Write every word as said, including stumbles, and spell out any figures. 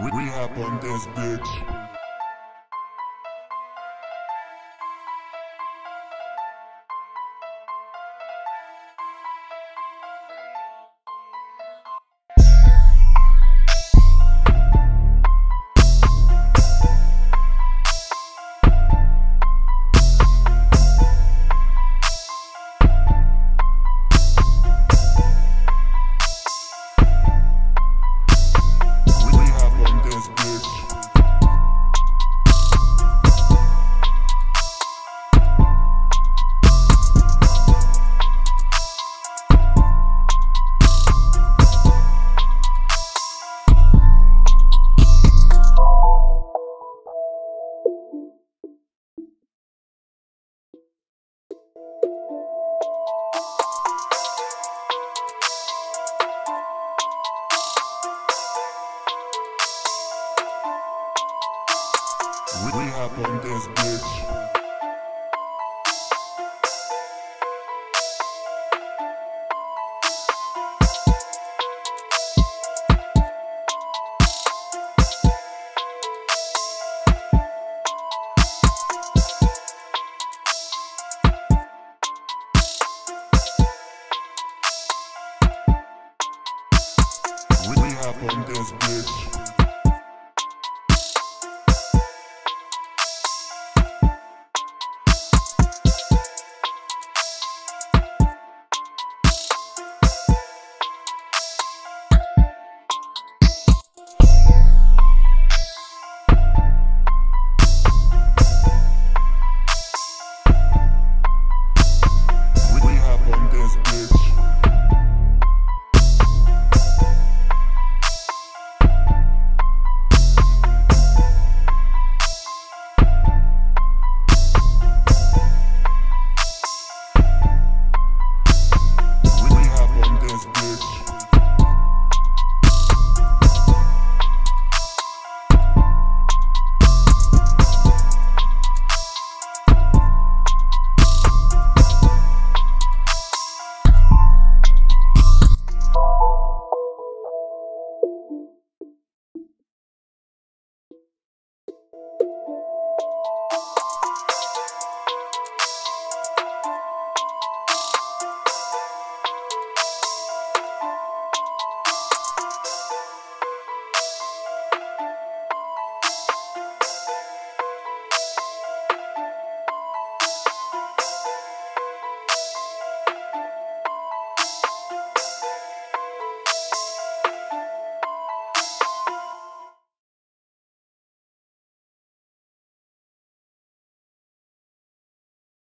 Rehab on this bitch. Rehab on this bitch. Rehab on this bitch.